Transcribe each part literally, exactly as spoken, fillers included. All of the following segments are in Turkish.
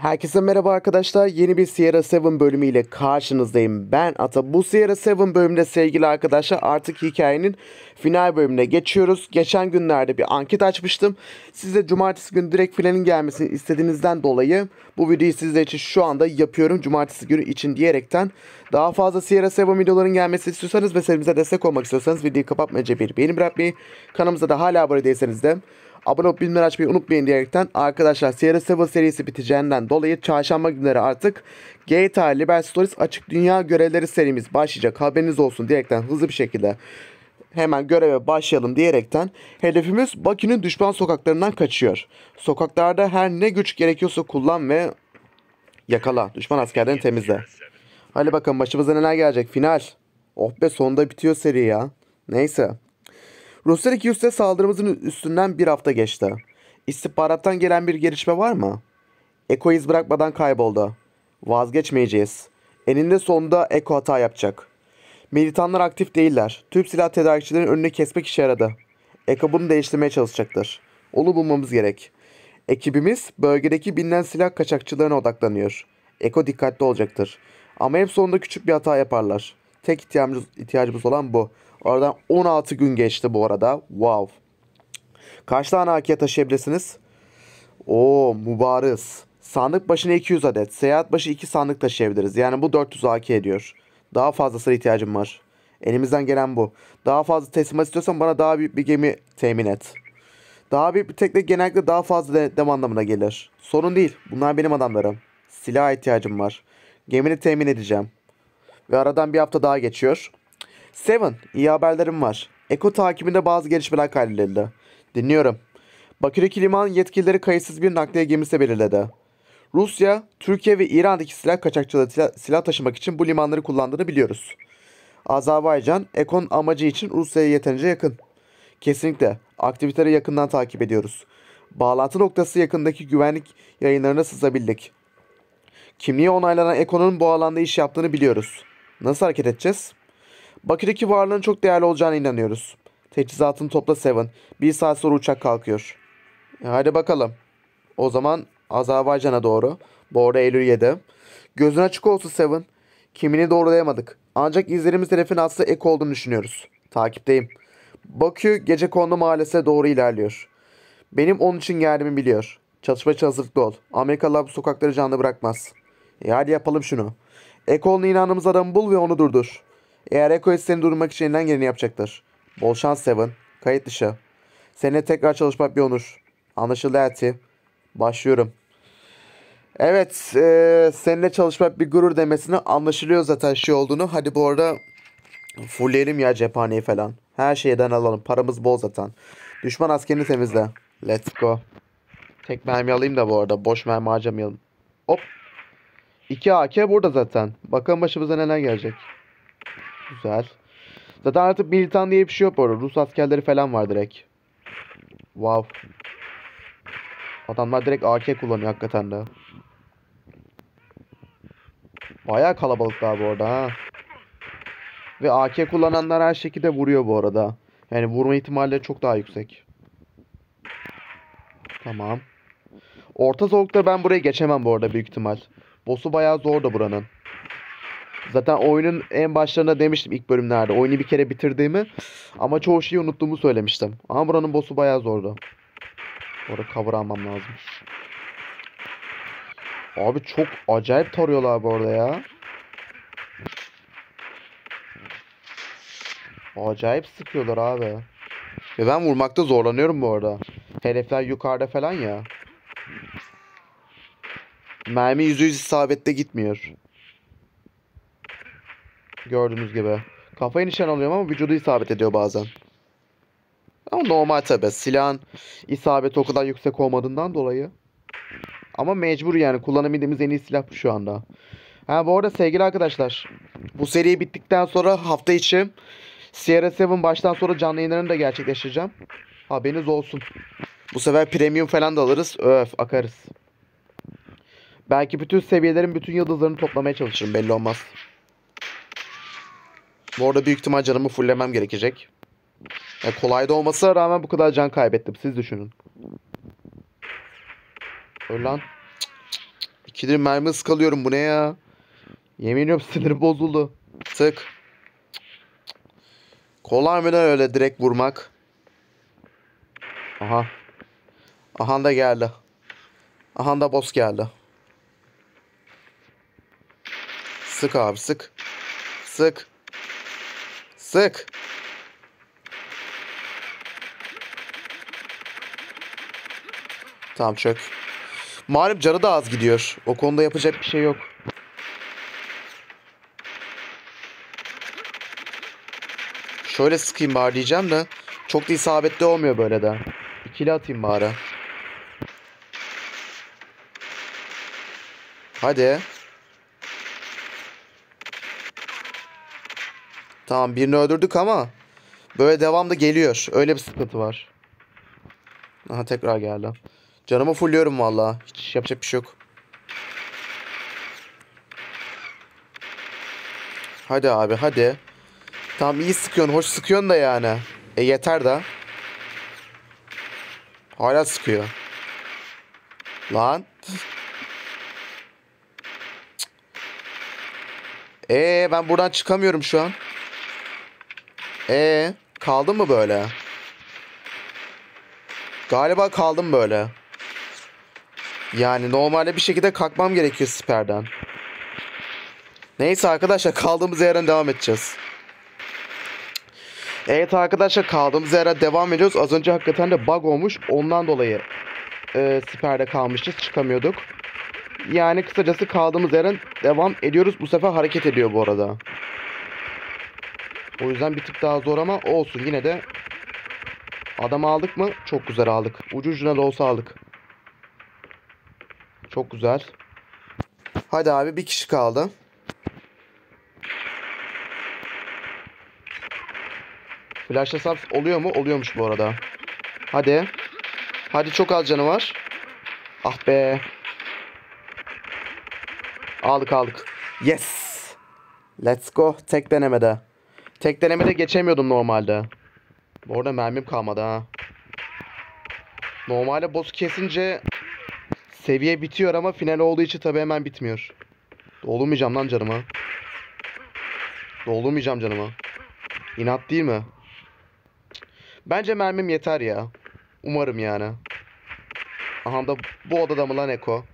Herkese merhaba arkadaşlar. Yeni bir Sierra yedi bölümüyle karşınızdayım. Ben Ata. Bu Sierra yedi bölümünde sevgili arkadaşlar artık hikayenin final bölümüne geçiyoruz. Geçen günlerde bir anket açmıştım. Size cumartesi günü direkt finalin gelmesini istediğinizden dolayı bu videoyu sizler için şu anda yapıyorum. Cumartesi günü için diyerekten daha fazla Sierra yedi videoların gelmesini istiyorsanız ve serimize destek olmak istiyorsanız videoyu kapatmayınca bir beğeni bırakmayı, kanalımıza da hala abone değilseniz de abone olup bildirimleri açmayı unutmayın diyerekten arkadaşlar Sierra yedi serisi biteceğinden dolayı çarşamba günleri artık G T A Liberty Stories açık dünya görevleri serimiz başlayacak, haberiniz olsun diyerekten hızlı bir şekilde hemen göreve başlayalım diyerekten hedefimiz Bakü'nün düşman sokaklarından kaçıyor. Sokaklarda her ne güç gerekiyorsa kullan ve yakala. Düşman askerlerini temizle. Hadi bakalım başımıza neler gelecek final. Oh be sonunda bitiyor seri ya. Neyse. Ruslar iki yüz'de saldırımızın üstünden bir hafta geçti. İstihbarattan gelen bir gelişme var mı? Eko iz bırakmadan kayboldu. Vazgeçmeyeceğiz. Eninde sonunda Eko hata yapacak. Militanlar aktif değiller. Tüm silah tedarikçilerin önünü kesmek işe yaradı. Eko bunu değiştirmeye çalışacaktır. Onu bulmamız gerek. Ekibimiz bölgedeki bilinen silah kaçakçılarına odaklanıyor. Eko dikkatli olacaktır. Ama hep sonunda küçük bir hata yaparlar. Tek ihtiyacımız, ihtiyacımız olan bu. Oradan on altı gün geçti bu arada. Wow. Kaç tane A K taşıyabilirsiniz? Oo mübariz. Sandık başına iki yüz adet. Seyahat başı iki sandık taşıyabiliriz. Yani bu dört yüz A K ediyor. Daha fazlasına ihtiyacım var. Elimizden gelen bu. Daha fazla teslimat istiyorsan bana daha büyük bir gemi temin et. Daha büyük bir tekne genellikle daha fazla denetlem anlamına gelir. Sorun değil. Bunlar benim adamlarım. Silaha ihtiyacım var. Gemini temin edeceğim. Ve aradan bir hafta daha geçiyor. Seven, iyi haberlerim var. Eko takibinde bazı gelişmeler kaydedildi. Dinliyorum. Bakü'deki liman yetkilileri kayıtsız bir nakliye gemisi belirledi. Rusya, Türkiye ve İran'daki silah kaçakçıları silah, silah taşımak için bu limanları kullandığını biliyoruz. Azerbaycan, Eko'nun amacı için Rusya'ya yeterince yakın. Kesinlikle. Aktiviteleri yakından takip ediyoruz. Bağlantı noktası yakındaki güvenlik yayınlarına sızabildik. Kimliği onaylanan Eko'nun bu alanda iş yaptığını biliyoruz. Nasıl hareket edeceğiz? Bakü'deki varlığın çok değerli olacağına inanıyoruz. Teçhizatını topla Seven. Bir saat sonra uçak kalkıyor. E hadi bakalım. O zaman Azerbaycan'a doğru. Bu arada Eylül yedi. Gözün açık olsun Seven. Kimini doğrulayamadık. Ancak izlerimiz hedefin aslında Eko olduğunu düşünüyoruz. Takipteyim. Bakü Gecekondu Mahallesi'ne doğru ilerliyor. Benim onun için geldiğimi biliyor. Çatışma için hazırlıklı ol. Amerikalılar bu sokakları canlı bırakmaz. E hadi yapalım şunu. Eko'nun inandığımız adamı bul ve onu durdur. Eğer Eko seni durmak için elinden geleni yapacaktır. Bol şans Seven. Kayıt dışı. Seninle tekrar çalışmak bir onur. Anlaşıldı Elti. Başlıyorum. Evet. E, seninle çalışmak bir gurur demesine anlaşılıyor zaten şey olduğunu. Hadi bu arada fulleyelim ya cephaneyi falan. Her şeyden alalım. Paramız bol zaten. Düşman askerini temizle. Let's go. Tek mermi alayım da bu arada. Boş mermi harcamayalım. Hop. iki A K burada zaten. Bakalım başımıza neler gelecek. Güzel. Zaten artık militan diye bir şey yok orada. Rus askerleri falan var direkt. Wow. Adamlar direkt A K kullanıyor hakikaten de. Bayağı kalabalıklar bu arada ha. Ve A K kullananlar her şekilde vuruyor bu arada. Yani vurma ihtimalleri çok daha yüksek. Tamam. Orta zorlukta ben burayı geçemem bu arada büyük ihtimal. Boss'u bayağı zordu buranın. Zaten oyunun en başlarında demiştim ilk bölümlerde. Oyunu bir kere bitirdiğimi ama çoğu şeyi unuttuğumu söylemiştim. Ama buranın boss'u bayağı zordu. Orada cover almam lazım. Abi çok acayip tarıyorlar bu arada ya. Acayip sıkıyorlar abi. Ve ben vurmakta zorlanıyorum bu arada. Hedefler yukarıda falan ya. Mermi yüzde yüz isabette gitmiyor. Gördüğünüz gibi. Kafayı nişan alıyorum ama vücudu isabet ediyor bazen. Ama normal tabi. Silahın isabeti o kadar yüksek olmadığından dolayı. Ama mecbur yani. Kullanabildiğimiz en iyi silah bu şu anda. Ha bu arada sevgili arkadaşlar. Bu seri bittikten sonra hafta içi Sierra yedi baştan sonra canlı yayınlarını da gerçekleştireceğim. Haberiniz olsun. Bu sefer premium falan da alırız. Öf akarız. Belki bütün seviyelerin bütün yıldızlarını toplamaya çalışırım. Belli olmaz. Bu arada büyük ihtimal canımı fullemem gerekecek. Yani kolay da olmasına rağmen bu kadar can kaybettim. Siz düşünün. Öl lan. iki dilim mermi sıkalıyorum. Bu ne ya? Yemin ediyorum sinirim bozuldu. Tık. Kolay mı öyle direkt vurmak? Aha. Aha da geldi. Aha da boss geldi. Sık abi sık. Sık. Sık. Tamam çök. Malum canı da az gidiyor. O konuda yapacak bir şey yok. Şöyle sıkayım bari diyeceğim de. Çok da isabetli olmuyor böyle de. İkili atayım bari. Hadi. Tamam birini öldürdük ama böyle devamlı geliyor. Öyle bir sıkıntı var. Aha tekrar geldi. Canımı fulluyorum vallahi. Hiç yapacak bir şey yok. Hadi abi hadi. Tamam iyi sıkıyorsun. Hoş sıkıyorsun da yani. E yeter da. Hala sıkıyor. Lan. Eee ben buradan çıkamıyorum şu an. Eee kaldım mı böyle? Galiba kaldım böyle. Yani normalde bir şekilde kalkmam gerekiyor siperden. Neyse arkadaşlar kaldığımız yerden devam edeceğiz. Evet arkadaşlar kaldığımız yerden devam ediyoruz. Az önce hakikaten de bug olmuş. Ondan dolayı e, siperde kalmışız. Çıkamıyorduk. Yani kısacası kaldığımız yerden devam ediyoruz. Bu sefer hareket ediyor bu arada. O yüzden bir tık daha zor ama olsun. Yine de adamı aldık mı? Çok güzel aldık. Ucu ucuna da olsa aldık. Çok güzel. Hadi abi bir kişi kaldı. Flashlasam oluyor mu? Oluyormuş bu arada. Hadi. Hadi çok az canı var. Ah be. Aldık aldık. Yes. Let's go. Tek denemede. Tek denemede geçemiyordum normalde. Bu arada mermim kalmadı ha. Normalde boss kesince seviye bitiyor ama final olduğu için tabi hemen bitmiyor. Doldurmayacağım lan canıma. Doldurmayacağım canıma. İnat değil mi? Bence mermim yeter ya. Umarım yani. Aha da bu odada mı lan Eko?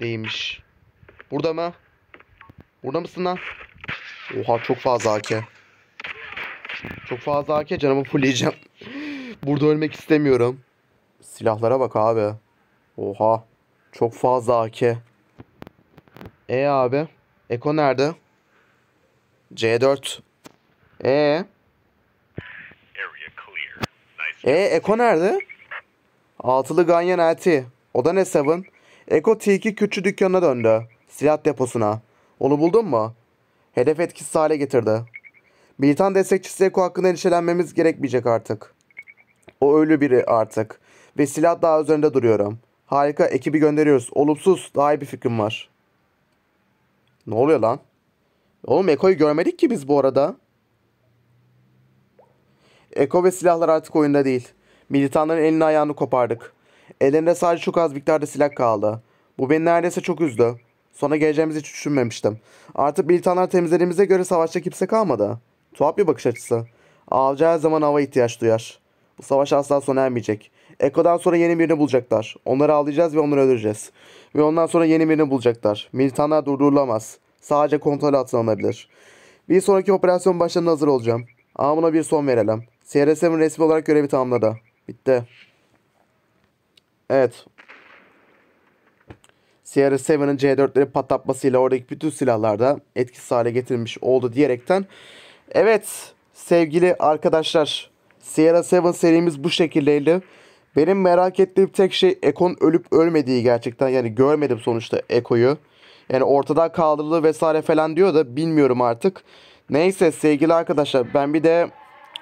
Değilmiş. Burada mı? Burada mısın lan? Oha çok fazla A K. Çok fazla A K canımı fulleyeceğim. Burada ölmek istemiyorum. Silahlara bak abi. Oha. Çok fazla A K. E abi. Eko nerede? C dört. E. E Eko nerede? Altılı Ganyan Elti. O da ne seven? Eko T iki küçük dükkanına döndü. Silah deposuna. Onu buldun mu? Hedef etkisiz hale getirdi. Militan destekçisi Eko hakkında endişelenmemiz gerekmeyecek artık. O ölü biri artık. Ve silah daha üzerinde duruyorum. Harika, ekibi gönderiyoruz. Olumsuz, daha iyi bir fikrim var. Ne oluyor lan? Oğlum Eko'yu görmedik ki biz bu arada. Eko ve silahlar artık oyunda değil. Militanların elini ayağını kopardık. Ellerinde sadece çok az miktarda silah kaldı. Bu beni neredeyse çok üzdü. Sonra geleceğimizi hiç düşünmemiştim. Artık militanlar temizlediğimize göre savaşta kimse kalmadı. Tuhaf bir bakış açısı. Avcı her zaman hava ihtiyaç duyar. Bu savaş asla sona ermeyecek. Eko'dan sonra yeni birini bulacaklar. Onları avlayacağız ve onları öldüreceğiz. Ve ondan sonra yeni birini bulacaklar. Militanlar durdurulamaz. Sadece kontrol altına alınabilir. Bir sonraki operasyon başlarına hazır olacağım. Ama buna bir son verelim. C R S'nin resmi olarak görevi tamamladı. Bitti. Evet. C R yedi'nin C dört'leri patlatmasıyla oradaki bütün silahlarda etkisiz hale getirilmiş oldu diyerekten. Evet sevgili arkadaşlar, C R yedi serimiz bu şekildeydi. Benim merak ettiğim tek şey Eko'nun ölüp ölmediği gerçekten. Yani görmedim sonuçta Eko'yu. Yani ortadan kaldırıldı vesaire falan diyor da bilmiyorum artık. Neyse sevgili arkadaşlar, ben bir de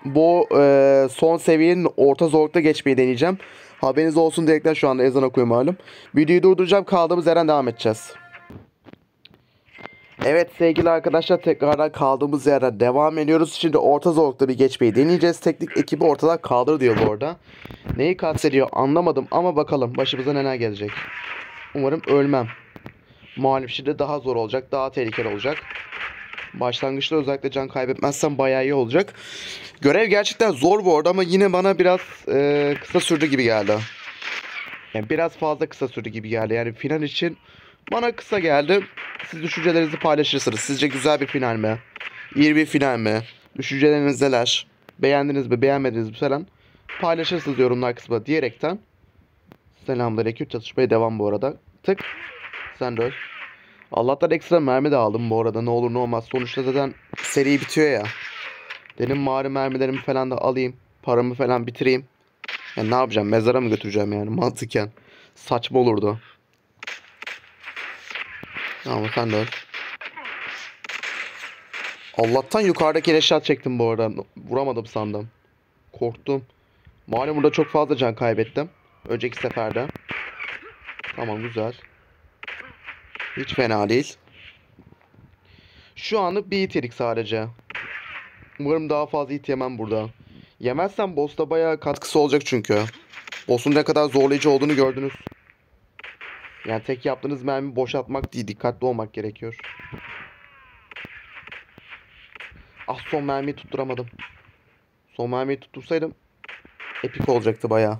bu e, son seviyenin orta zorlukta geçmeyi deneyeceğim. Haberiniz olsun direkten şu anda ezan okuyayım malum. Videoyu durduracağım, kaldığımız yerden devam edeceğiz. Evet sevgili arkadaşlar, tekrardan kaldığımız yerden devam ediyoruz. Şimdi orta zorlukta bir geçmeyi deneyeceğiz. Teknik ekibi ortadan kaldır diyor bu arada. Neyi kastediyor anlamadım ama bakalım başımıza neler gelecek. Umarım ölmem. Muhalif şiddet daha zor olacak. Daha tehlikeli olacak. Başlangıçta özellikle can kaybetmezsem bayağı iyi olacak. Görev gerçekten zor bu arada ama yine bana biraz e, kısa sürdü gibi geldi. Yani biraz fazla kısa sürdü gibi geldi. Yani final için bana kısa geldi. Siz düşüncelerinizi paylaşırsınız. Sizce güzel bir final mi? İyi bir final mi? Düşünceleriniz neler? Beğendiniz mi? Beğenmediniz mi falan? Paylaşırsınız yorumlar kısmına diyerekten. Selamünaleyküm. Çatışmaya devam bu arada. Tık. Sen de öl. Allah'tan ekstra mermi de aldım bu arada. Ne olur ne olmaz. Sonuçta zaten seri bitiyor ya. Benim mağara mermilerimi falan da alayım. Paramı falan bitireyim. Yani ne yapacağım? Mezara mı götüreceğim yani? Mantıken. Saçma olurdu. Ama sen de öl. Allah'tan yukarıdaki eşya çektim bu arada. Vuramadım sandım. Korktum. Malum burada çok fazla can kaybettim. Önceki seferde. Tamam güzel. Hiç fena değil. Şu anlık bir it yedik sadece. Umarım daha fazla it yemem burada. Yemezsem boss'ta bayağı katkısı olacak çünkü. Boss'un ne kadar zorlayıcı olduğunu gördünüz. Yani tek yaptığınız mermi boşaltmak değil. Dikkatli olmak gerekiyor. Ah son mermiyi tutturamadım. Son mermiyi tuttursaydım epik olacaktı bayağı.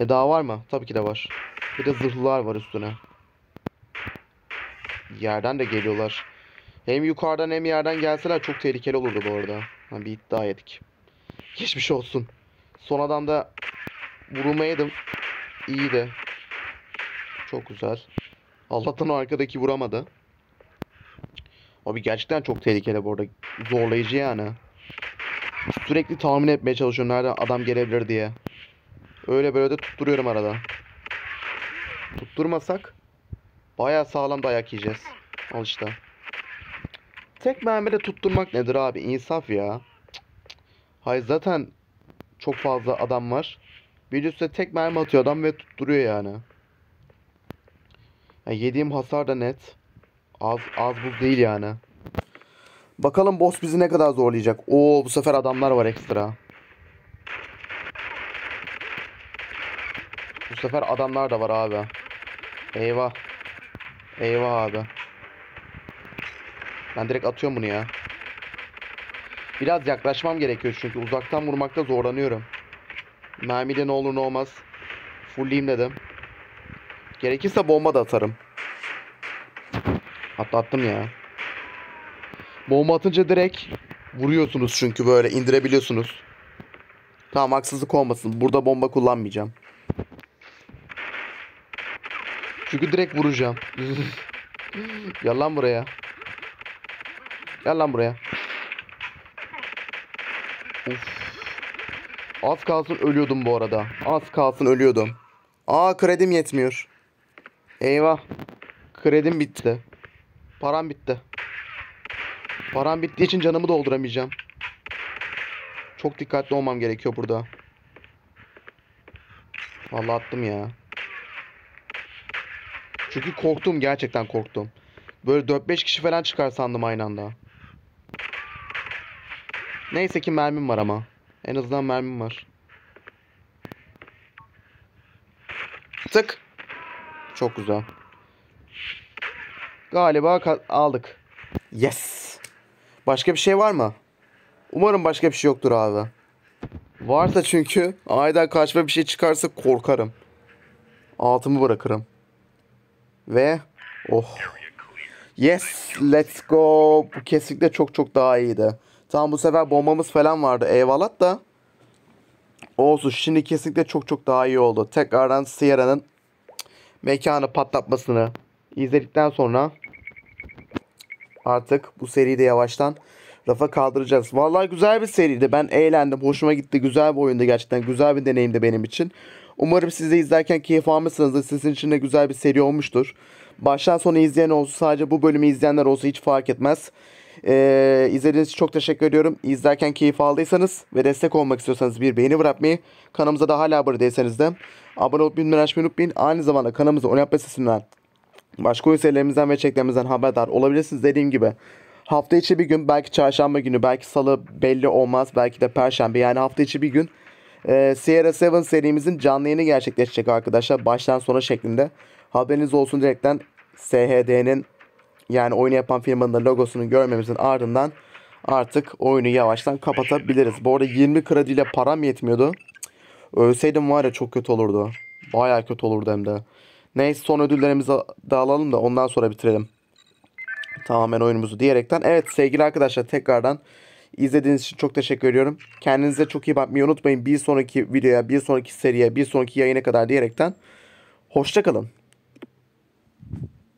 E daha var mı? Tabii ki de var. Bir de zırhlılar var üstüne. Yerden de geliyorlar. Hem yukarıdan hem yerden gelseler çok tehlikeli olurdu bu arada. Ha, bir iddia yedik. Geçmiş olsun. Son adamda vurulmayaydım. İyiydi. Çok güzel. Allah'tan o arkadaki vuramadı. Abi gerçekten çok tehlikeli bu arada. Zorlayıcı yani. Sürekli tahmin etmeye çalışıyorum nereden adam gelebilir diye. Öyle böyle de tutturuyorum arada. Tutturmasak bayağı sağlam dayak yiyeceğiz. Al işte. Tek mermiyle tutturmak nedir abi? İnsaf ya. Hayır zaten çok fazla adam var. Bir üstüne tek mermi atıyor adam ve tutturuyor yani. Yani yediğim hasar da net. Az, az buz değil yani. Bakalım boss bizi ne kadar zorlayacak. Oo bu sefer adamlar var ekstra. Bu sefer adamlar da var abi. Eyvah. Eyvah abi. Ben direkt atıyorum bunu ya. Biraz yaklaşmam gerekiyor çünkü uzaktan vurmakta zorlanıyorum. Mermiyle ne olur ne olmaz. Fulleyim dedim. Gerekirse bomba da atarım. Hatta attım ya. Bomba atınca direkt vuruyorsunuz çünkü böyle indirebiliyorsunuz. Tamam haksızlık olmasın. Burada bomba kullanmayacağım. Çünkü direkt vuracağım. Gel lan buraya. Gel lan buraya. Of. Az kalsın ölüyordum bu arada. Az kalsın ölüyordum. Aa kredim yetmiyor. Eyvah. Kredim bitti. Param bitti. Param bittiği için canımı dolduramayacağım. Çok dikkatli olmam gerekiyor burada. Vallahi attım ya. Çünkü korktum gerçekten korktum. Böyle dört beş kişi falan çıkar sandım aynı anda. Neyse ki mermim var ama. En azından mermim var. Tık. Çok güzel. Galiba aldık. Yes. Başka bir şey var mı? Umarım başka bir şey yoktur abi. Varsa çünkü ayda karşıma bir şey çıkarsa korkarım. Altımı bırakırım. Ve oh. Yes. Let's go. Bu kesinlikle çok çok daha iyiydi. Tamam bu sefer bombamız falan vardı. Eyvallah da. Olsun. Şimdi kesinlikle çok çok daha iyi oldu. Tekrardan Sierra'nın mekanı patlatmasını izledikten sonra artık bu seriyi de yavaştan rafa kaldıracağız. Vallahi güzel bir seriydi. Ben eğlendim. Hoşuma gitti. Güzel bir oyundu gerçekten. Güzel bir deneyimdi benim için. Umarım siz de izlerken keyif almışsınızdır. Sizin için de güzel bir seri olmuştur. Baştan sona izleyen olsun. Sadece bu bölümü izleyenler olsa hiç fark etmez. Ee, izlediğiniz için çok teşekkür ediyorum. İzlerken keyif aldıysanız ve destek olmak istiyorsanız bir beğeni bırakmayı, kanalımıza da hala abone değilseniz de abone olup bildirimleri açmayı unutmayın. Aynı zamanda kanalımıza abone yapma sesinden, başka oyun serilerimizden ve çeklerimizden haberdar olabilirsiniz. Dediğim gibi hafta içi bir gün, belki çarşamba günü, belki salı, belli olmaz, belki de perşembe, yani hafta içi bir gün Sierra yedi serimizin canlı yayını gerçekleşecek arkadaşlar, baştan sona şeklinde. Haberiniz olsun direktten S H D'nin yani oyunu yapan firmanın da logosunu görmemizin ardından artık oyunu yavaştan kapatabiliriz. Bu arada yirmi krediyle param yetmiyordu. Ölseydim var ya çok kötü olurdu. Bayağı kötü olurdu hem de. Neyse son ödüllerimizi de alalım da ondan sonra bitirelim tamamen oyunumuzu diyerekten. Evet sevgili arkadaşlar, tekrardan izlediğiniz için çok teşekkür ediyorum. Kendinize çok iyi bakmayı unutmayın. Bir sonraki videoya, bir sonraki seriye, bir sonraki yayına kadar diyerekten hoşça kalın.